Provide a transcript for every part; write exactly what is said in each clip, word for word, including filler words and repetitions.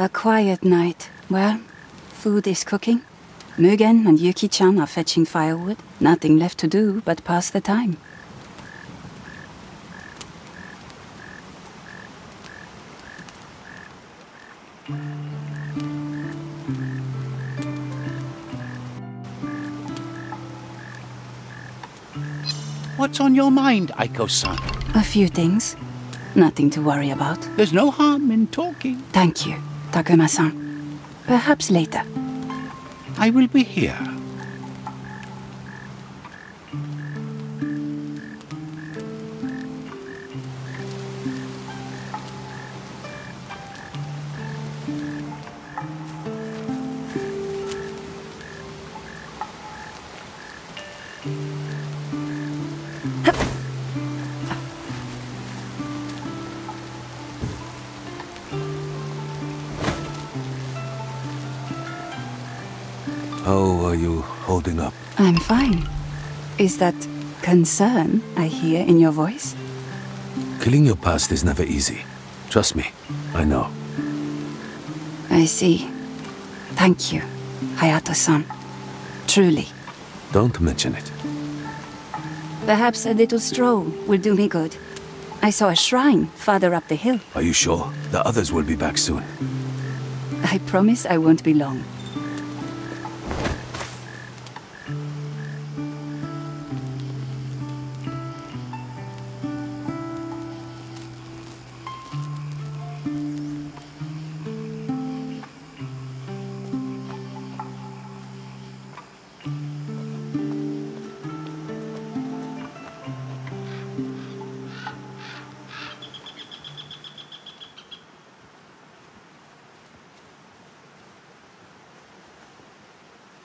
A quiet night. Well, food is cooking. Mugen and Yuki-chan are fetching firewood. Nothing left to do but pass the time. What's on your mind, Aiko-san? A few things. Nothing to worry about. There's no harm in talking. Thank you, Takuma-san. Perhaps later. I will be here. How are you holding up? I'm fine. Is that concern I hear in your voice? Killing your past is never easy. Trust me, I know. I see. Thank you, Hayato-san. Truly. Don't mention it. Perhaps a little stroll will do me good. I saw a shrine farther up the hill. Are you sure? The others will be back soon. I promise I won't be long.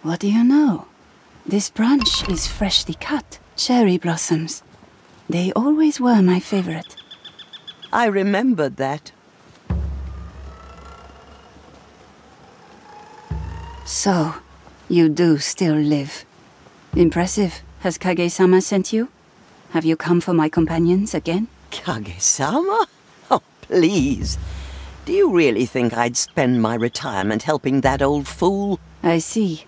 What do you know? This branch is freshly cut. Cherry blossoms. They always were my favorite. I remembered that. So, you do still live. Impressive. Has Kage-sama sent you? Have you come for my companions again? Kage-sama? Oh, please. Do you really think I'd spend my retirement helping that old fool? I see.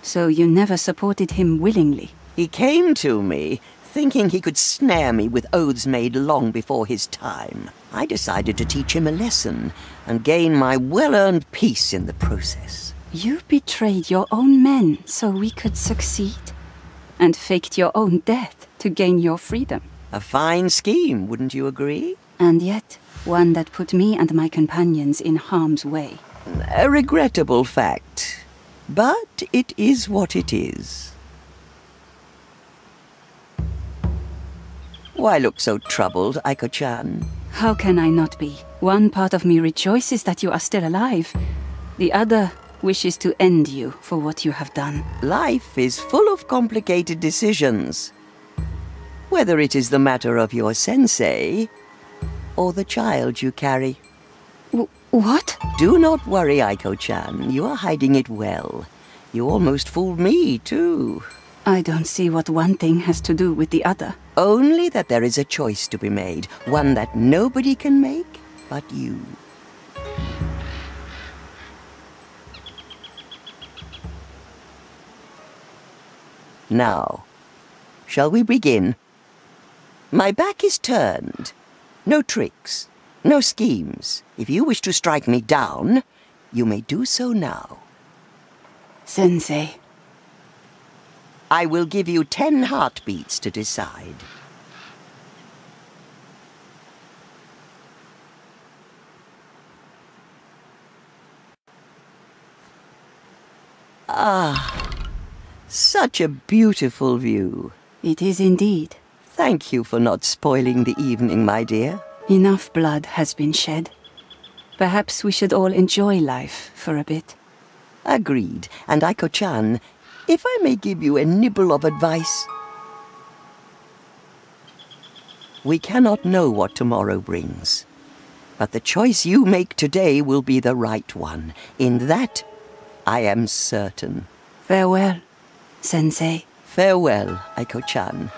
So you never supported him willingly? He came to me, thinking he could snare me with oaths made long before his time. I decided to teach him a lesson and gain my well-earned peace in the process. You betrayed your own men so we could succeed, and faked your own death to gain your freedom. A fine scheme, wouldn't you agree? And yet, one that put me and my companions in harm's way. A regrettable fact. But it is what it is. Why look so troubled, Aiko-chan? How can I not be? One part of me rejoices that you are still alive. The other wishes to end you for what you have done. Life is full of complicated decisions. Whether it is the matter of your sensei or the child you carry. What? Do not worry, Aiko-chan. You are hiding it well. You almost fooled me, too. I don't see what one thing has to do with the other. Only that there is a choice to be made. One that nobody can make but you. Now, shall we begin? My back is turned. No tricks. No schemes. If you wish to strike me down, you may do so now. Sensei. I will give you ten heartbeats to decide. Ah, such a beautiful view. It is indeed. Thank you for not spoiling the evening, my dear. Enough blood has been shed. Perhaps we should all enjoy life for a bit. Agreed. And Aiko-chan, if I may give you a nibble of advice. We cannot know what tomorrow brings. But the choice you make today will be the right one. In that, I am certain. Farewell, Sensei. Farewell, Aiko-chan.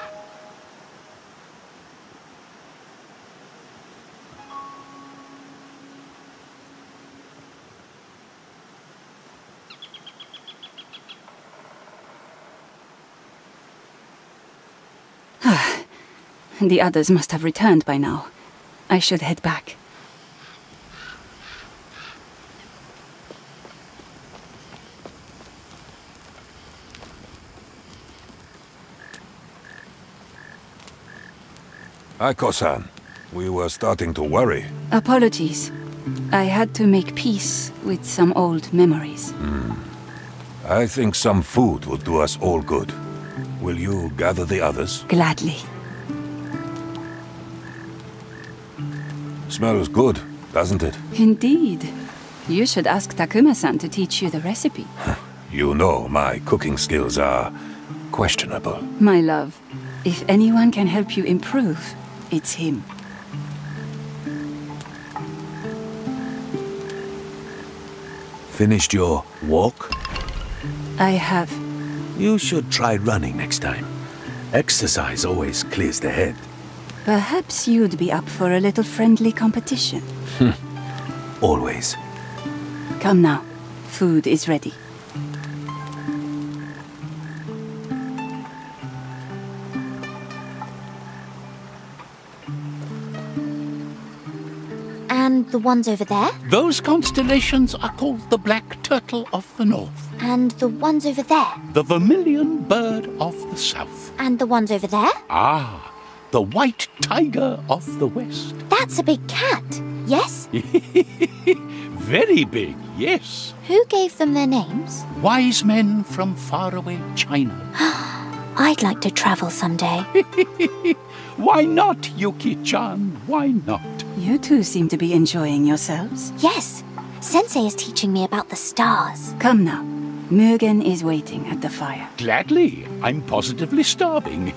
The others must have returned by now. I should head back. Aiko-san, we were starting to worry. Apologies. I had to make peace with some old memories. Mm. I think some food would do us all good. Will you gather the others? Gladly. Smells good, doesn't it? Indeed. You should ask Takuma-san to teach you the recipe. You know my cooking skills are questionable. My love, if anyone can help you improve, it's him. Finished your walk? I have. You should try running next time. Exercise always clears the head. Perhaps you'd be up for a little friendly competition. Always. Come now. Food is ready. The ones over there? Those constellations are called the Black Turtle of the North. And the ones over there? The Vermilion Bird of the South. And the ones over there? Ah, the White Tiger of the West. That's a big cat, yes? Very big, yes. Who gave them their names? Wise men from faraway China. I'd like to travel someday. Why not, Yuki-chan? Why not? You two seem to be enjoying yourselves. Yes. Sensei is teaching me about the stars. Come now. Mugen is waiting at the fire. Gladly. I'm positively starving.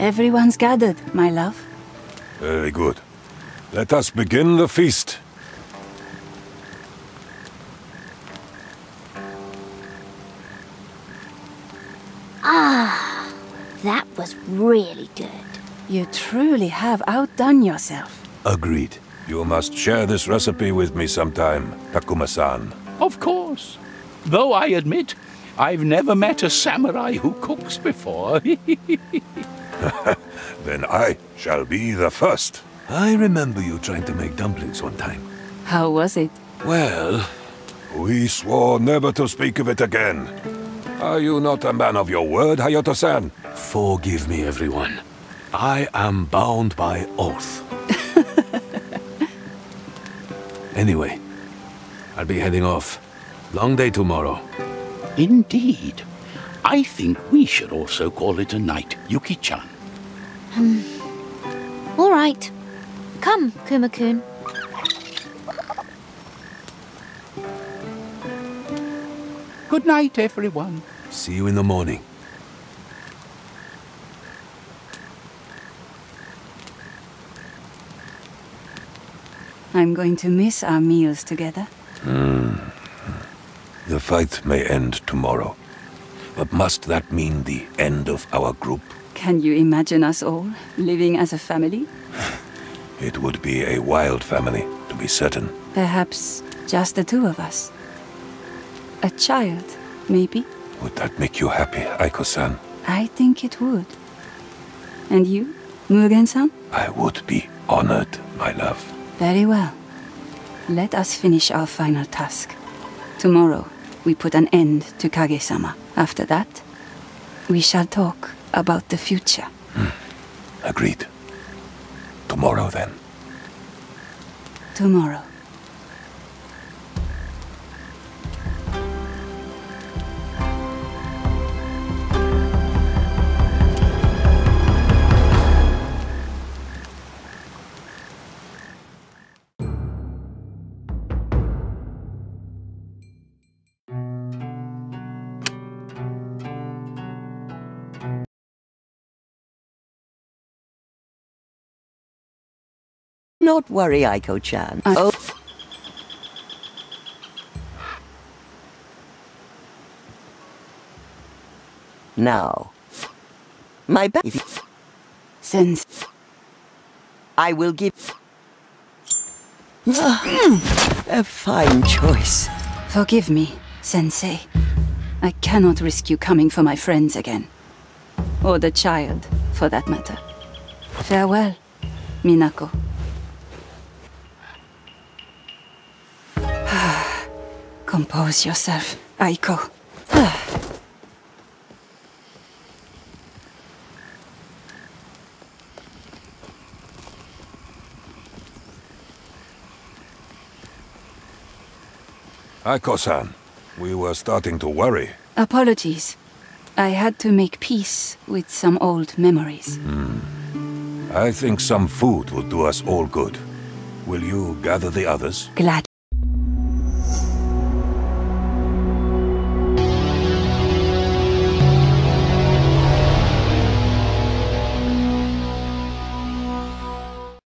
Everyone's gathered, my love. Very good. Let us begin the feast. Ah, that was really good. You truly have outdone yourself. Agreed. You must share this recipe with me sometime, Takuma-san. Of course. Though I admit, I've never met a samurai who cooks before. Then I shall be the first. I remember you trying to make dumplings one time. How was it? Well, we swore never to speak of it again. Are you not a man of your word, Hayato-san? Forgive me, everyone. I am bound by oath. Anyway, I'll be heading off. Long day tomorrow. Indeed. I think we should also call it a night, Yuki-chan. Hmm. All right. Come, Kuma-kun. Good night, everyone. See you in the morning. I'm going to miss our meals together. Hmm. The fight may end tomorrow. But must that mean the end of our group? Can you imagine us all living as a family? It would be a wild family, to be certain. Perhaps just the two of us. A child, maybe? Would that make you happy, Aiko-san? I think it would. And you, Mugen-san? I would be honored, my love. Very well. Let us finish our final task. Tomorrow, we put an end to Kage-sama. After that, we shall talk about the future. Hmm. Agreed. Tomorrow, then. Tomorrow. Not worry, Aiko-chan. I... Oh. Now, my baby sense, I will give a fine choice. Forgive me, Sensei. I cannot risk you coming for my friends again. Or the child, for that matter. Farewell, Minako. Compose yourself, Aiko. Aiko-san, we were starting to worry. Apologies. I had to make peace with some old memories. Mm. I think some food would do us all good. Will you gather the others? Gladly.